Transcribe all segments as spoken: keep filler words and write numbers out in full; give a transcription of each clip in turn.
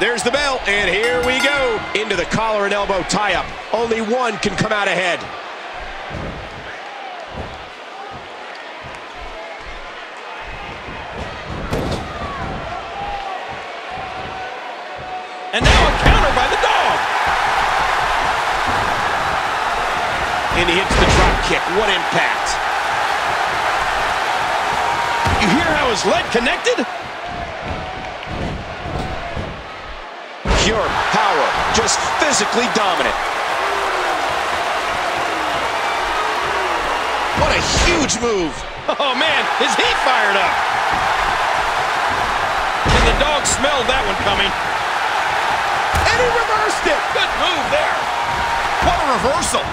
There's the bell, and here we go. Into the collar and elbow tie-up. Only one can come out ahead. And now a counter by the dog. And he hits the drop kick. What impact. You hear how his leg connected? Pure power, just physically dominant. What a huge move. Oh man, is he fired up. And the dog smelled that one coming. And he reversed it. Good move there. What a reversal.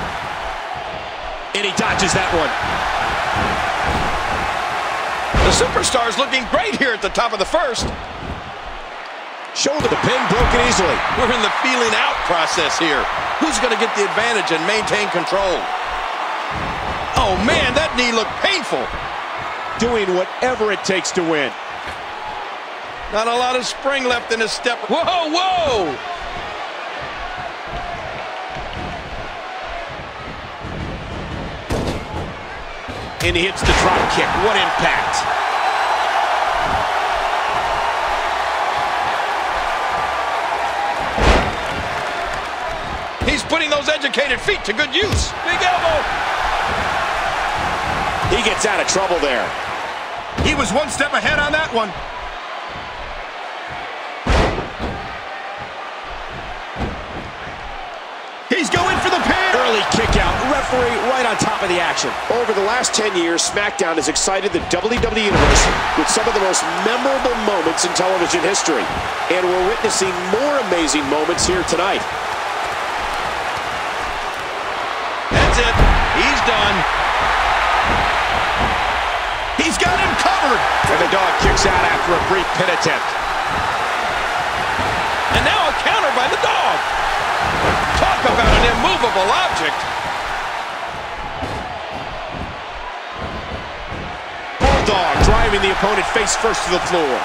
And he dodges that one. The superstar's looking great here at the top of the first. Shoulder to pin, broken easily. We're in the feeling out process here. Who's going to get the advantage and maintain control? Oh, man, that knee looked painful. Doing whatever it takes to win. Not a lot of spring left in his step. Whoa, whoa! And he hits the drop kick. What impact. He's putting those educated feet to good use. Big elbow. He gets out of trouble there. He was one step ahead on that one. He's going for the pin. Early kick out. Referee right on top of the action. Over the last ten years, SmackDown has excited the W W E Universe with some of the most memorable moments in television history. And we're witnessing more amazing moments here tonight. It. He's done. He's got him covered. And the dog kicks out after a brief pin attempt. And now a counter by the dog. Talk about an immovable object. Bulldog driving the opponent face first to the floor.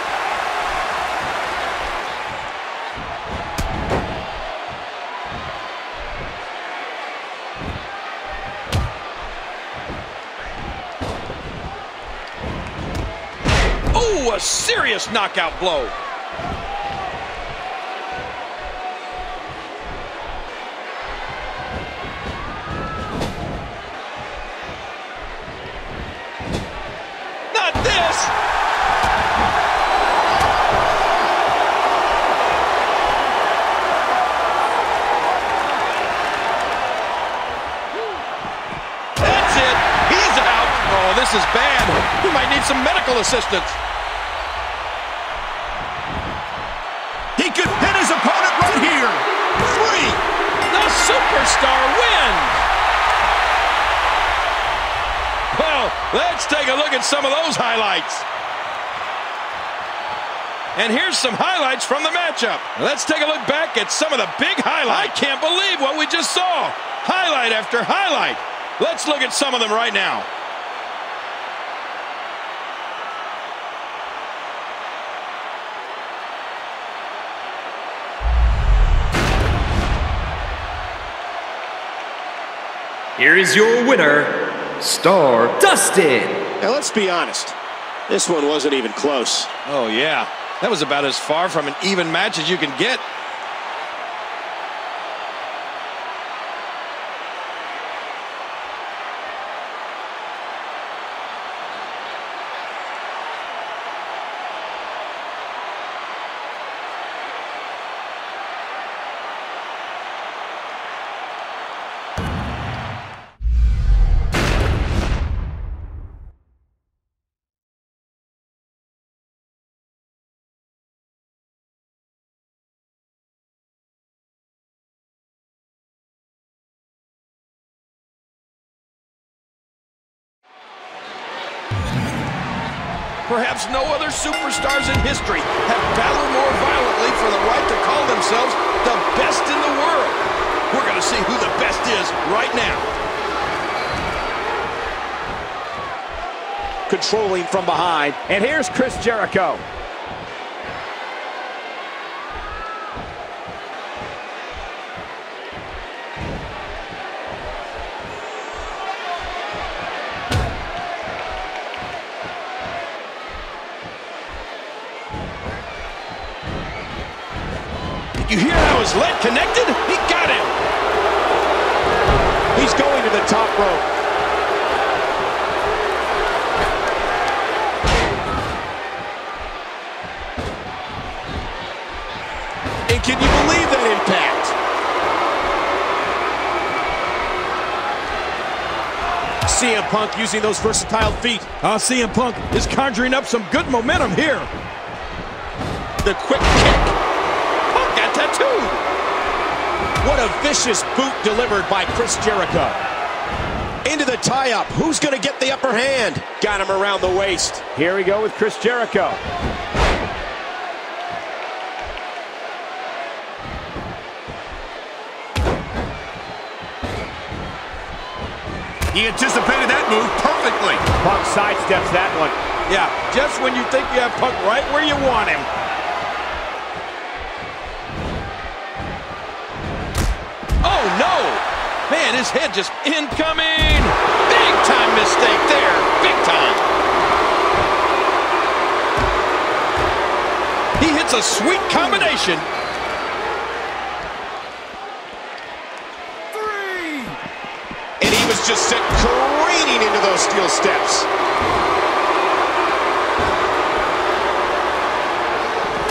A serious knockout blow. Not this. That's it. He's out. Oh, this is bad. We might need some medical assistance. Superstar wins! Well, let's take a look at some of those highlights. And here's some highlights from the matchup. Let's take a look back at some of the big highlights. I can't believe what we just saw. Highlight after highlight. Let's look at some of them right now. Here is your winner, Stardust. Now let's be honest, this one wasn't even close. Oh yeah, that was about as far from an even match as you can get. Perhaps no other superstars in history have battled more violently for the right to call themselves the best in the world. We're going to see who the best is right now. Controlling from behind. And here's Chris Jericho. You hear how his leg connected? He got him. He's going to the top rope. And can you believe that impact? C M Punk using those versatile feet. Oh, C M Punk is conjuring up some good momentum here. The quick kick. Punk got tattooed. What a vicious boot delivered by Chris Jericho. Into the tie-up. Who's going to get the upper hand? Got him around the waist. Here we go with Chris Jericho. He anticipated that move perfectly. Punk sidesteps that one. Yeah, just when you think you have Punk right where you want him. Oh, no! Man, his head just incoming! Big time mistake there! Big time! He hits a sweet combination! Three! And he was just sent careening into those steel steps.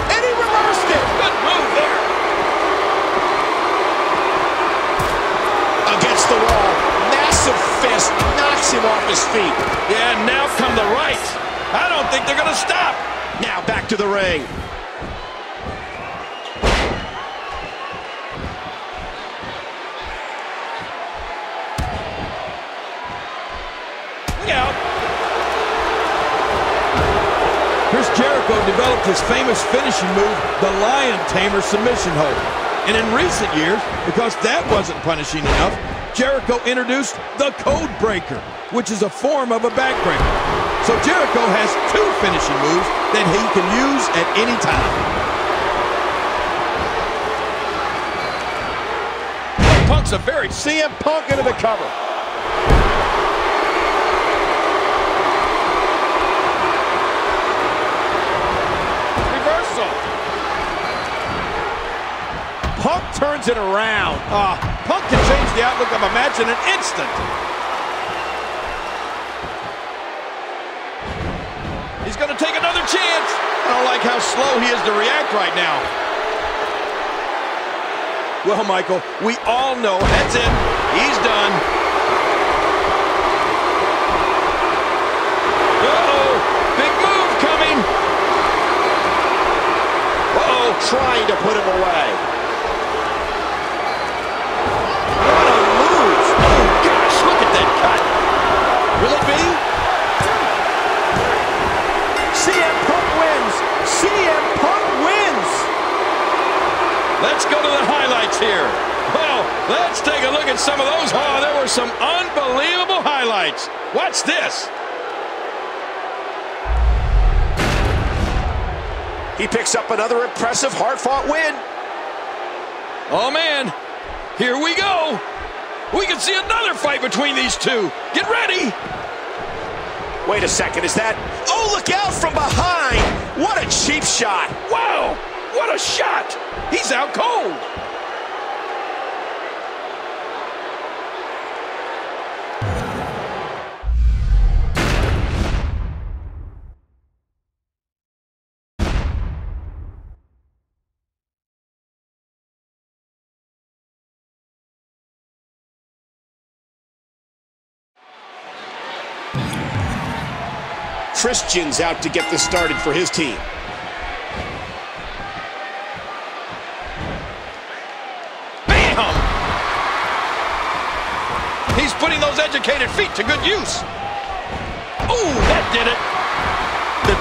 And he reversed it! Good move there! The wall. Massive fist knocks him off his feet. Yeah, now come the right. I don't think they're gonna stop. Now back to the ring. Look out. Chris Jericho developed his famous finishing move, the Lion Tamer submission hold. And in recent years, because that wasn't punishing enough, Jericho introduced the Code Breaker, which is a form of a backbreaker. So Jericho has two finishing moves that he can use at any time. Punk's a very C M Punk into the cover. Reversal. Punk turns it around. Ah. Uh, Punk can change the outlook of a match in an instant. He's going to take another chance. I don't like how slow he is to react right now. Well, Michael, we all know that's it. He's done. Uh-oh, big move coming. Uh-oh, trying to put him away. Will it be? C M Punk wins! C M Punk wins! Let's go to the highlights here. Well, let's take a look at some of those. Oh, there were some unbelievable highlights. Watch this. He picks up another impressive, hard-fought win. Oh, man. Here we go. We can see another fight between these two. Get ready. Wait a second, is that? Oh, look out from behind. What a cheap shot. Wow, what a shot. He's out cold. Christian's out to get this started for his team. Bam! He's putting those educated feet to good use. Ooh, that did it.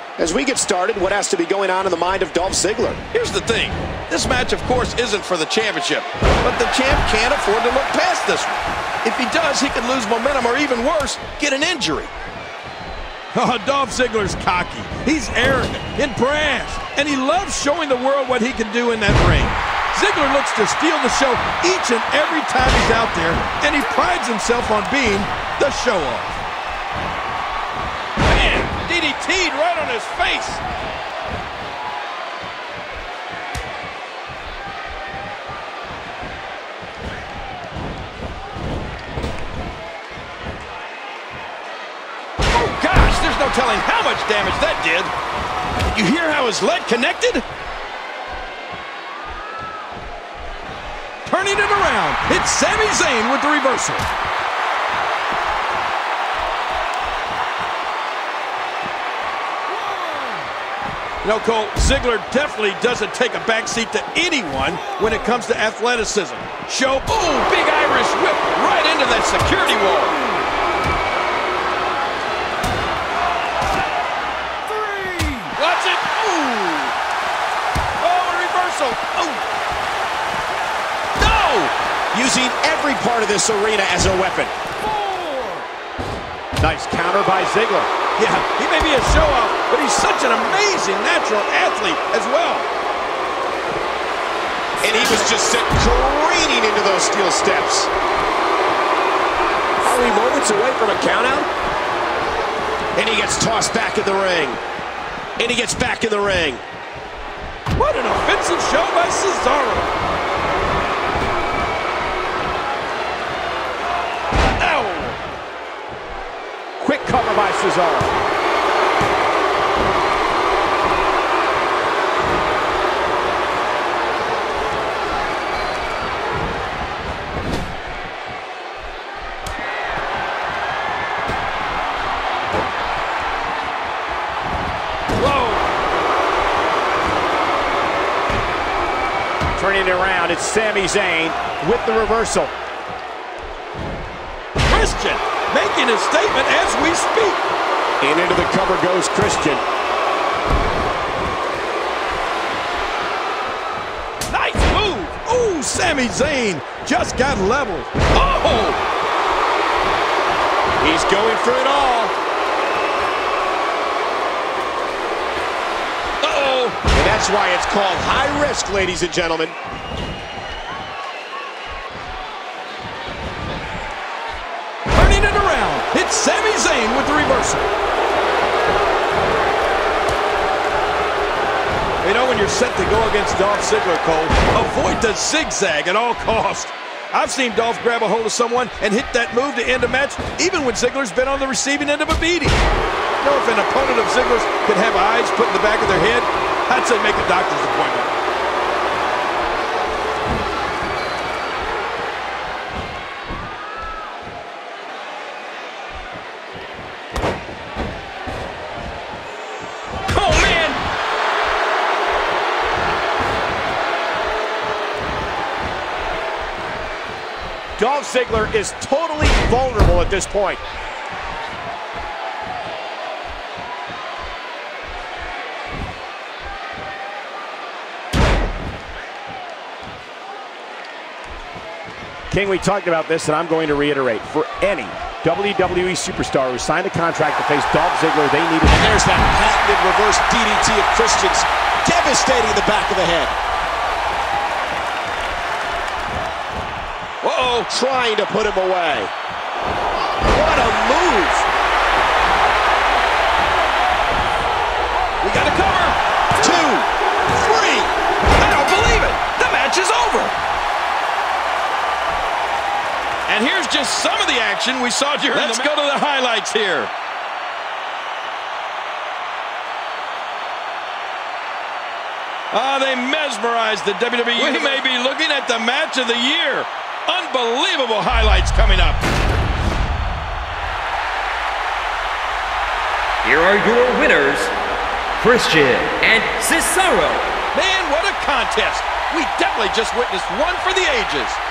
The quick kick. As we get started, what has to be going on in the mind of Dolph Ziggler? Here's the thing. This match, of course, isn't for the championship, but the champ can't afford to look past this one. If he does, he could lose momentum or, even worse, get an injury. Oh, Dolph Ziggler's cocky. He's arrogant and brash, and he loves showing the world what he can do in that ring. Ziggler looks to steal the show each and every time he's out there, and he prides himself on being the show-off. Man, D D T'd right on his face. telling how much damage that did. Did you hear how his leg connected? Turning it around, it's Sami Zayn with the reversal. You know, Cole, Ziggler definitely doesn't take a backseat to anyone when it comes to athleticism. Show, ooh, big Irish whip right into that security wall. Three. Watch it. Ooh. Oh, reversal. Oh. No. Using every part of this arena as a weapon. Four. Nice counter by Ziggler. Yeah, he may be a show-off, but he's such an amazing natural athlete as well. And he was just sent careening into those steel steps. Are we moments away from a count-out? And he gets tossed back in the ring. And he gets back in the ring. What an offensive show by Cesaro. Ow! Quick cover by Cesaro. Turning it around, it's Sami Zayn with the reversal. Christian making a statement as we speak. And into the cover goes Christian. Nice move. Ooh, Sami Zayn just got leveled. Oh! He's going for it all. And that's why it's called high risk, ladies and gentlemen. Turning it around, it's Sami Zayn with the reversal. You know, when you're set to go against Dolph Ziggler, Cole, avoid the zigzag at all costs. I've seen Dolph grab a hold of someone and hit that move to end a match, even when Ziggler's been on the receiving end of a beating. You know, if an opponent of Ziggler's could have eyes put in the back of their head, I'd say make a doctor's appointment. Oh, man! Dolph Ziggler is totally vulnerable at this point. King, we talked about this, and I'm going to reiterate. For any W W E superstar who signed a contract to face Dolph Ziggler, they needed... And there's that patented reverse D D T of Christian's, devastating the back of the head. Uh-oh, trying to put him away. What a move! We got a cover. Two, three. I don't believe it. The match is over. And here's just some of the action we saw during Let's the match. Let's go to the highlights here. Ah, oh, they mesmerized the W W E. We may be looking at the match of the year. Unbelievable highlights coming up. Here are your winners, Christian and Cesaro. Man, what a contest. We definitely just witnessed one for the ages.